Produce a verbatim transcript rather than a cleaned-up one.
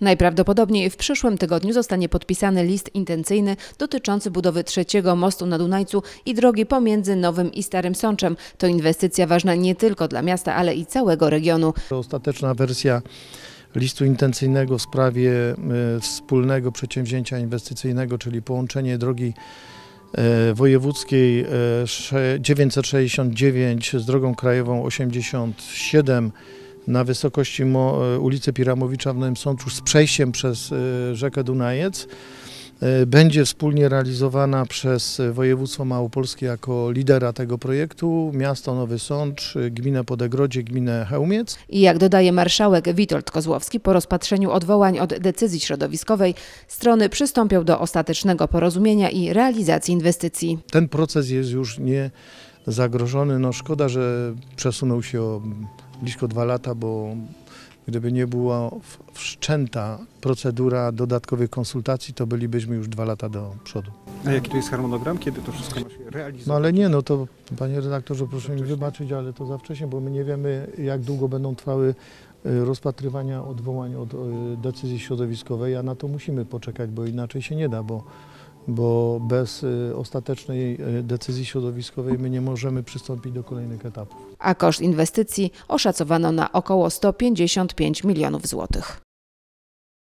Najprawdopodobniej w przyszłym tygodniu zostanie podpisany list intencyjny dotyczący budowy trzeciego mostu na Dunajcu i drogi pomiędzy Nowym i Starym Sączem. To inwestycja ważna nie tylko dla miasta, ale i całego regionu. Ostateczna wersja listu intencyjnego w sprawie wspólnego przedsięwzięcia inwestycyjnego, czyli połączenie drogi wojewódzkiej dziewięćset sześćdziesiąt dziewięć z drogą krajową osiemdziesiąt siedem na wysokości ulicy Piramowicza w Nowym Sączu z przejściem przez rzekę Dunajec będzie wspólnie realizowana przez województwo małopolskie jako lidera tego projektu, miasto Nowy Sącz, gminę Podegrodzie, gminę Chełmiec. I jak dodaje marszałek Witold Kozłowski, po rozpatrzeniu odwołań od decyzji środowiskowej strony przystąpią do ostatecznego porozumienia i realizacji inwestycji. Ten proces jest już nie zagrożony. No szkoda, że przesunął się o blisko dwa lata, bo gdyby nie była wszczęta procedura dodatkowych konsultacji, to bylibyśmy już dwa lata do przodu. A jaki to jest harmonogram? Kiedy to wszystko ma się realizować? No ale nie, no to panie redaktorze, proszę mi wybaczyć, ale to za wcześnie, bo my nie wiemy, jak długo będą trwały rozpatrywania odwołań od decyzji środowiskowej, a na to musimy poczekać, bo inaczej się nie da, bo, bo bez ostatecznej decyzji środowiskowej my nie możemy przystąpić do kolejnych etapów. A koszt inwestycji oszacowano na około sto pięćdziesiąt pięć milionów złotych.